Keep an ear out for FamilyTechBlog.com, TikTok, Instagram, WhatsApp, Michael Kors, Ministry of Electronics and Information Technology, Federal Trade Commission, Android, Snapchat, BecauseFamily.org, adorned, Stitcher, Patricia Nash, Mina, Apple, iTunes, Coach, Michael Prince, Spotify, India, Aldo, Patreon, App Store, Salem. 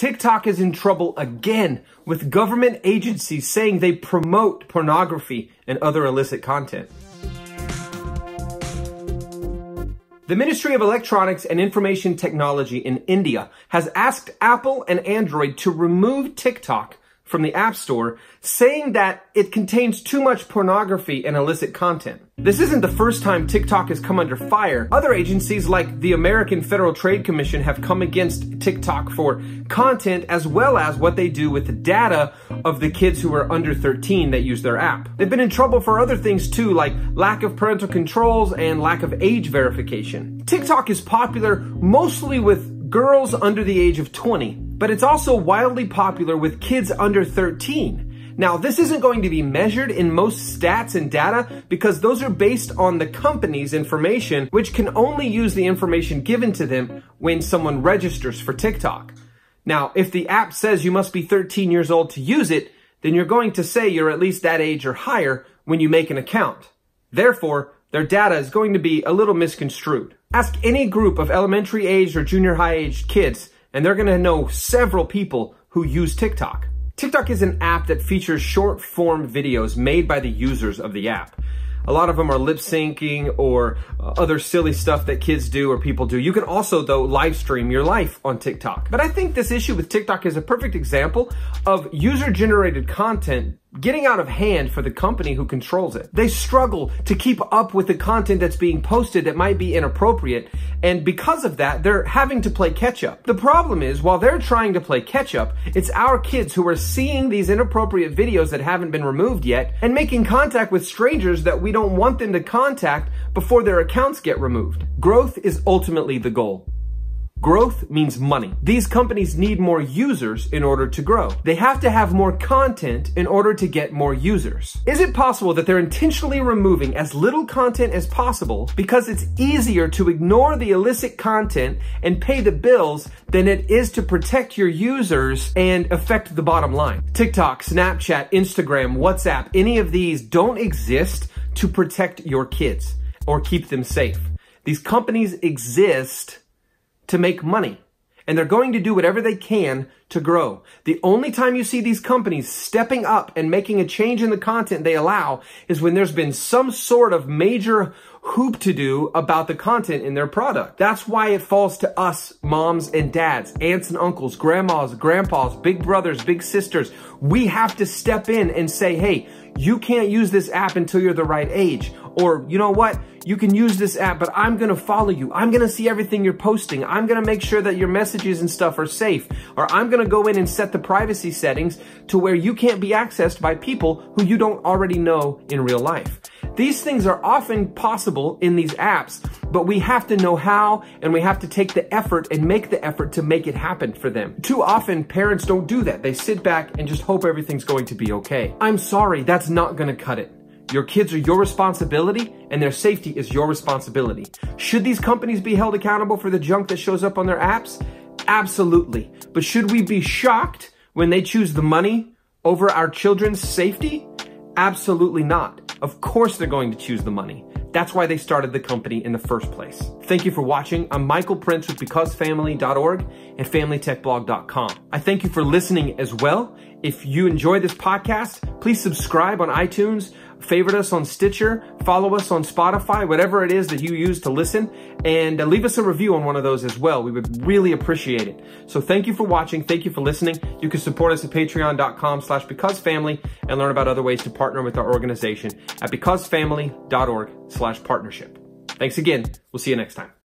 TikTok is in trouble again, with government agencies saying they promote pornography and other illicit content. The Ministry of Electronics and Information Technology in India has asked Apple and Android to remove TikTok from the App Store, saying that it contains too much pornography and illicit content. This isn't the first time TikTok has come under fire. Other agencies like the American Federal Trade Commission have come against TikTok for content as well as what they do with the data of the kids who are under 13 that use their app. They've been in trouble for other things too, like lack of parental controls and lack of age verification. TikTok is popular mostly with girls under the age of 20, but it's also wildly popular with kids under 13. Now, this isn't going to be measured in most stats and data because those are based on the company's information, which can only use the information given to them when someone registers for TikTok. Now, if the app says you must be 13 years old to use it, then you're going to say you're at least that age or higher when you make an account. Therefore, their data is going to be a little misconstrued. Ask any group of elementary-aged or junior-high-aged kids, and they're going to know several people who use TikTok. TikTok is an app that features short-form videos made by the users of the app. A lot of them are lip-syncing or other silly stuff that kids do or people do. You can also, though, live stream your life on TikTok. But I think this issue with TikTok is a perfect example of user-generated content getting out of hand for the company who controls it. They struggle to keep up with the content that's being posted that might be inappropriate, and because of that, they're having to play catch-up. The problem is, while they're trying to play catch-up, it's our kids who are seeing these inappropriate videos that haven't been removed yet and making contact with strangers that we don't want them to contact before their accounts get removed. Growth is ultimately the goal. Growth means money. These companies need more users in order to grow. They have to have more content in order to get more users. Is it possible that they're intentionally removing as little content as possible because it's easier to ignore the illicit content and pay the bills than it is to protect your users and affect the bottom line? TikTok, Snapchat, Instagram, WhatsApp, any of these don't exist to protect your kids or keep them safe. These companies exist to make money, and they're going to do whatever they can to grow. The only time you see these companies stepping up and making a change in the content they allow is when there's been some sort of major hoop to do about the content in their product. That's why it falls to us, moms and dads, aunts and uncles, grandmas, grandpas, big brothers, big sisters. We have to step in and say, hey, you can't use this app until you're the right age. Or, you know what, you can use this app, but I'm going to follow you. I'm going to see everything you're posting. I'm going to make sure that your messages and stuff are safe. Or I'm going to go in and set the privacy settings to where you can't be accessed by people who you don't already know in real life. These things are often possible in these apps, but we have to know how, and we have to take the effort and make the effort to make it happen for them. Too often, parents don't do that. They sit back and just hope everything's going to be okay. I'm sorry, that's not going to cut it. Your kids are your responsibility, and their safety is your responsibility. Should these companies be held accountable for the junk that shows up on their apps? Absolutely. But should we be shocked when they choose the money over our children's safety? Absolutely not. Of course they're going to choose the money. That's why they started the company in the first place. Thank you for watching. I'm Michael Prince with BecauseFamily.org and FamilyTechBlog.com. I thank you for listening as well. If you enjoy this podcast, please subscribe on iTunes, favorite us on Stitcher, follow us on Spotify, whatever it is that you use to listen, and leave us a review on one of those as well. We would really appreciate it. So thank you for watching. Thank you for listening. You can support us at patreon.com/becausefamily and learn about other ways to partner with our organization at becausefamily.org/partnership. Thanks again. We'll see you next time.